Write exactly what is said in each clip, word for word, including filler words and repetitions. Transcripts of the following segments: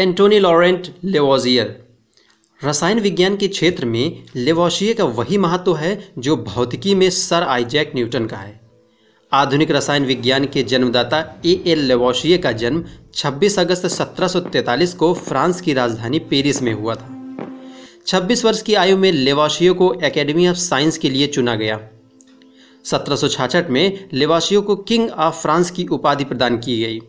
Antony Laurent लेवॉजियर। रसायन विज्ञान के क्षेत्र में लेवॉशिये का वही महत्व है जो भौतिकी में सर आइजैक न्यूटन का है। आधुनिक रसायन विज्ञान के जन्मदाता ए एल लेवॉशिये का जन्म छब्बीस अगस्त सत्रह सौ तैंतालीस को फ्रांस की राजधानी पेरिस में हुआ था। छब्बीस वर्ष की आयु में लेवॉशिये को एकेडमी ऑफ साइंस के लिए चुना गया। सत्रह सौ छियासठ में लेवॉशिये को किंग ऑफ फ्रांस की उपाधि प्रदान की गई।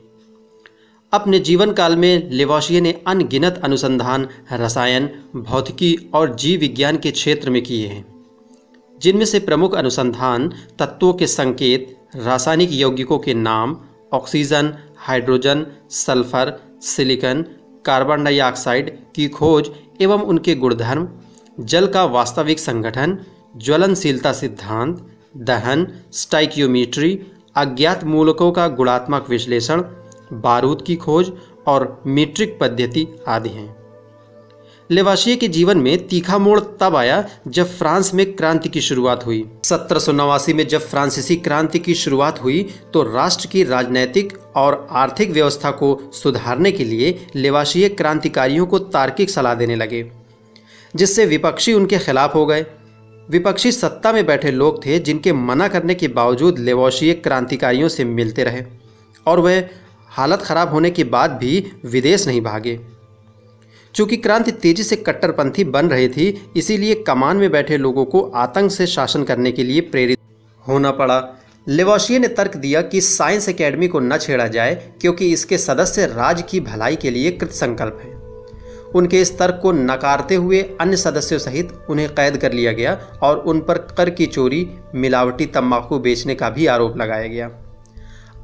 अपने जीवन काल में लेवॉशिये ने अनगिनत अनुसंधान रसायन, भौतिकी और जीव विज्ञान के क्षेत्र में किए हैं, जिनमें से प्रमुख अनुसंधान तत्वों के संकेत, रासायनिक यौगिकों के नाम, oxygen, hydrogen, sulphur, silicon, carbon dioxide की खोज एवं उनके गुणधर्म, जल का वास्तविक संगठन, ज्वलनशीलता सिद्धांत, दहन, स्टाइकियोमीट्री, अज्ञात मूलकों का गुणात्मक विश्लेषण, बारूद की खोज और मीट्रिक पद्धति आदि हैं। लेवाशिये के जीवन में तीखा मोड़ तब आया जब फ्रांस में क्रांति की शुरुआत हुई। सत्रह सौ नवासी में जब फ्रांसीसी क्रांति की शुरुआत हुई तो राष्ट्र की राजनैतिक और आर्थिक व्यवस्था को सुधारने के लिए लेवाशिये क्रांतिकारियों को तार्किक सलाह देने लगे, जिससे विपक्षी उनके खिलाफ हो गए। विपक्षी सत्ता में बैठे लोग थे जिनके मना करने के बावजूद लेवाशिये क्रांतिकारियों से मिलते रहे और वह हालत खराब होने के बाद भी विदेश नहीं भागे। चूँकि क्रांति तेजी से कट्टरपंथी बन रही थी, इसीलिए कमान में बैठे लोगों को आतंक से शासन करने के लिए प्रेरित होना पड़ा। लेवॉशिये ने तर्क दिया कि साइंस एकेडमी को न छेड़ा जाए क्योंकि इसके सदस्य राज्य की भलाई के लिए कृतसंकल्प हैं। उनके इस तर्क को नकारते हुए अन्य सदस्यों सहित उन्हें कैद कर लिया गया और उन पर कर की चोरी, मिलावटी तम्बाकू बेचने का भी आरोप लगाया गया।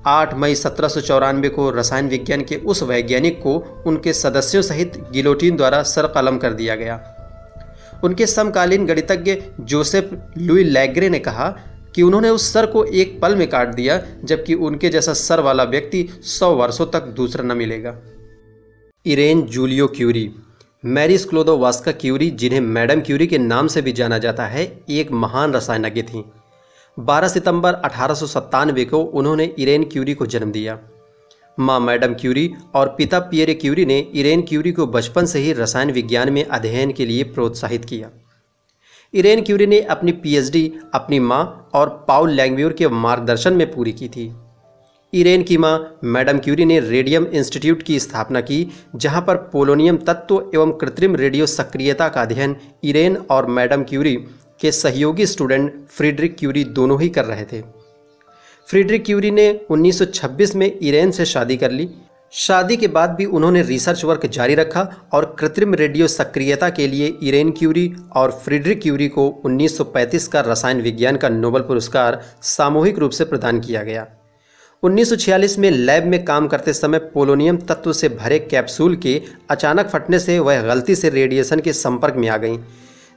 आठ मई सत्रह सौ चौरानवे को रसायन विज्ञान के उस वैज्ञानिक को उनके सदस्यों सहित गिलोटीन द्वारा सरकलम कर दिया गया। उनके समकालीन गणितज्ञ जोसेफ लुई लैग्रे ने कहा कि उन्होंने उस सर को एक पल में काट दिया, जबकि उनके जैसा सर वाला व्यक्ति सौ वर्षों तक दूसरा न मिलेगा। Irene Joliot Curie, Marie Sklodowska Curie, जिन्हें मैडम क्यूरी के नाम से भी जाना जाता है, एक महान रसायनज्ञ थीं। बारह सितंबर अठारह सौ सत्तानवे को उन्होंने इरेन क्यूरी को जन्म दिया। माँ मैडम क्यूरी और पिता पियरे क्यूरी ने इरेन क्यूरी को बचपन से ही रसायन विज्ञान में अध्ययन के लिए प्रोत्साहित किया। इरेन क्यूरी ने अपनी पीएचडी अपनी माँ और पॉल लैंगव्यूर के मार्गदर्शन में पूरी की थी। इरेन की माँ मैडम क्यूरी ने रेडियम इंस्टीट्यूट की स्थापना की, जहाँ पर पोलोनियम तत्व एवं कृत्रिम रेडियो सक्रियता का अध्ययन इरेन और मैडम क्यूरी के सहयोगी स्टूडेंट फ्रेडरिक क्यूरी दोनों ही कर रहे थे। फ्रेडरिक क्यूरी ने उन्नीस सौ छब्बीस में इरेन से शादी कर ली। शादी के बाद भी उन्होंने रिसर्च वर्क जारी रखा और कृत्रिम रेडियो सक्रियता के लिए इरेन क्यूरी और फ्रेडरिक क्यूरी को उन्नीस सौ पैंतीस का रसायन विज्ञान का नोबेल पुरस्कार सामूहिक रूप से प्रदान किया गया। उन्नीस सौ छियालीस में लैब में काम करते समय पोलोनियम तत्व से भरे कैप्सूल के अचानक फटने से वह गलती से रेडिएशन के संपर्क में आ गई,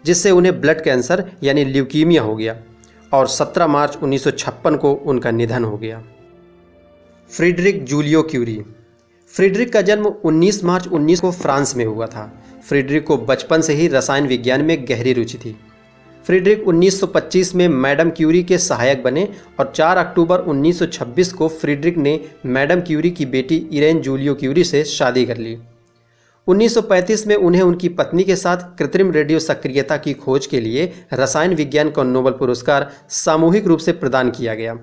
जिससे उन्हें ब्लड कैंसर यानी ल्यूकीमिया हो गया और सत्रह मार्च उन्नीस सौ छप्पन को उनका निधन हो गया। Frederick Julio Curie. फ्रेडरिक का जन्म उन्नीस मार्च उन्नीस को फ्रांस में हुआ था। फ्रेडरिक को बचपन से ही रसायन विज्ञान में गहरी रुचि थी। फ्रेडरिक उन्नीस सौ पच्चीस में मैडम क्यूरी के सहायक बने और चार अक्टूबर उन्नीस सौ छब्बीस को फ्रेडरिक ने मैडम क्यूरी की बेटी इरेन जूलियो क्यूरी से शादी कर ली। उन्नीस सौ पैंतीस में उन्हें उनकी पत्नी के साथ कृत्रिम रेडियो सक्रियता की खोज के लिए रसायन विज्ञान का नोबेल पुरस्कार सामूहिक रूप से प्रदान किया गया।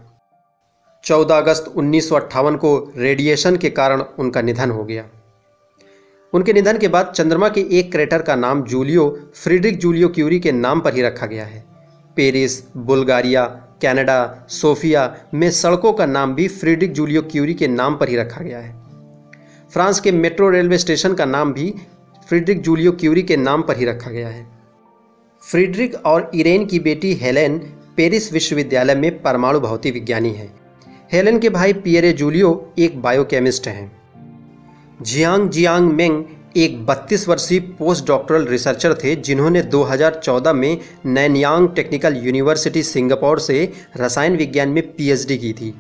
चौदह अगस्त उन्नीस सौ अट्ठावन को रेडिएशन के कारण उनका निधन हो गया। उनके निधन के बाद चंद्रमा के एक क्रेटर का नाम जूलियो फ्रेडरिक जूलियो क्यूरी के नाम पर ही रखा गया है। पेरिस, बुल्गारिया, कैनेडा, सोफिया में सड़कों का नाम भी फ्रेडरिक जूलियो क्यूरी के नाम पर ही रखा गया है। फ्रांस के मेट्रो रेलवे स्टेशन का नाम भी फ्रेडरिक जूलियो क्यूरी के नाम पर ही रखा गया है। फ्रेडरिक और इरेन की बेटी हेलेन पेरिस विश्वविद्यालय में परमाणु भौतिक विज्ञानी हैं। हेलेन के भाई पियरे जूलियो एक बायोकेमिस्ट हैं। जियांग जियांग मेंग एक बत्तीस वर्षीय पोस्ट डॉक्टरल रिसर्चर थे, जिन्होंने दो हज़ार चौदह में नैनयांग टेक्निकल यूनिवर्सिटी सिंगापुर से रसायन विज्ञान में पीएचडी की थी।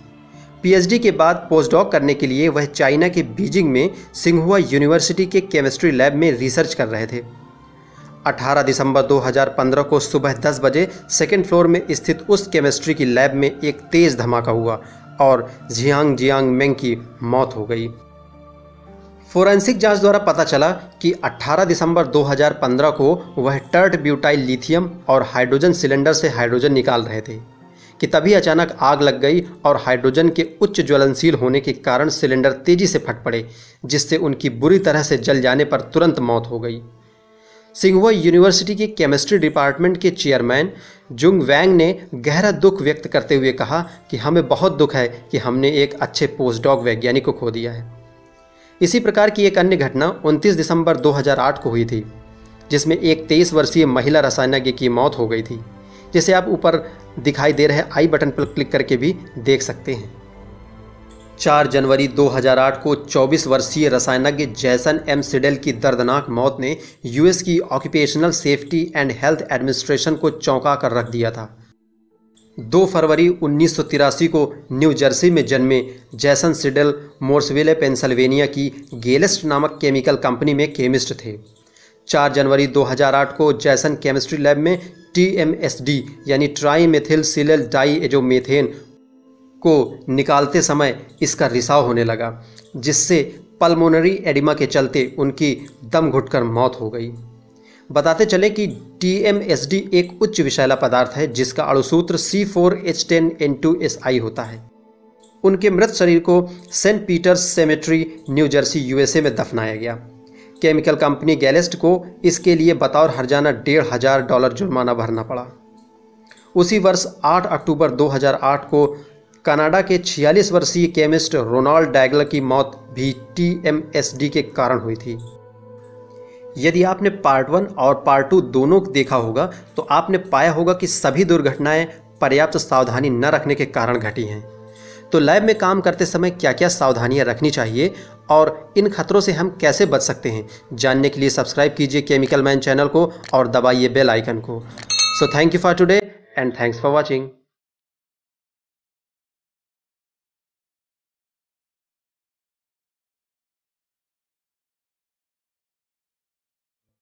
पीएचडी के बाद पोस्टडॉक करने के लिए वह चाइना के बीजिंग में सिंघुआ यूनिवर्सिटी के केमिस्ट्री लैब में रिसर्च कर रहे थे। अठारह दिसंबर दो हज़ार पंद्रह को सुबह दस बजे सेकेंड फ्लोर में स्थित उस केमिस्ट्री की लैब में एक तेज़ धमाका हुआ और जियांग जियांग मेंग की मौत हो गई। फोरेंसिक जांच द्वारा पता चला कि अठारह दिसंबर दो हज़ार पंद्रह को वह टर्ट ब्यूटाइल लिथियम और हाइड्रोजन सिलेंडर से हाइड्रोजन निकाल रहे थे कि तभी अचानक आग लग गई और हाइड्रोजन के उच्च ज्वलनशील होने के कारण सिलेंडर तेजी से फट पड़े, जिससे उनकी बुरी तरह से जल जाने पर तुरंत मौत हो गई। सिंघुआ यूनिवर्सिटी के केमिस्ट्री डिपार्टमेंट के चेयरमैन जुंग वैंग ने गहरा दुख व्यक्त करते हुए कहा कि हमें बहुत दुख है कि हमने एक अच्छे पोस्टडॉक वैज्ञानिक को खो दिया है। इसी प्रकार की एक अन्य घटना उनतीस दिसंबर दो हज़ार आठ को हुई थी, जिसमें एक तेईस वर्षीय महिला रसायनज्ञ की मौत हो गई थी, जिसे आप ऊपर दिखाई दे रहे आई बटन पर क्लिक करके भी देख सकते हैं। चार जनवरी दो हज़ार आठ को चौबीस वर्षीय रसायनज्ञ जैसन एम सिडेल की दर्दनाक मौत ने यूएस की occupational safety and health administration को चौंका कर रख दिया था। दो फरवरी उन्नीस सौ तिरासी को न्यू जर्सी में जन्मे जैसन सिडेल मोर्सविले पेंसिल्वेनिया की गेलेस्ट नामक केमिकल कंपनी में केमिस्ट थे। चार जनवरी दो हज़ार आठ को जैसन केमिस्ट्री लैब में टी एम एस डी यानी trimethylsilyldiazomethane को निकालते समय इसका रिसाव होने लगा, जिससे पल्मोनरी एडिमा के चलते उनकी दम घुटकर मौत हो गई। बताते चले कि टी एम एस डी एक उच्च विषैला पदार्थ है जिसका अणुसूत्र C four H ten N two S I होता है। उनके मृत शरीर को Saint Peter's cemetery New Jersey USA में दफनाया गया। केमिकल कंपनी गैलेस्ट को इसके लिए बतौर हर्जाना डेढ़ हजार डॉलर जुर्माना भरना पड़ा। उसी वर्ष आठ अक्टूबर दो हज़ार आठ को कनाडा के छियालीस वर्षीय केमिस्ट रोनाल्ड डाइगल की मौत भी टी एम एस डी के कारण हुई थी। यदि आपने पार्ट वन और पार्ट टू दोनों देखा होगा तो आपने पाया होगा कि सभी दुर्घटनाएं पर्याप्त सावधानी न रखने के कारण घटी हैं। तो लैब में काम करते समय क्या क्या सावधानियां रखनी चाहिए और इन खतरों से हम कैसे बच सकते हैं, जानने के लिए सब्सक्राइब कीजिए केमिकल मैन चैनल को और दबाइए बेल आइकन को। So thank you for today and thanks for watching.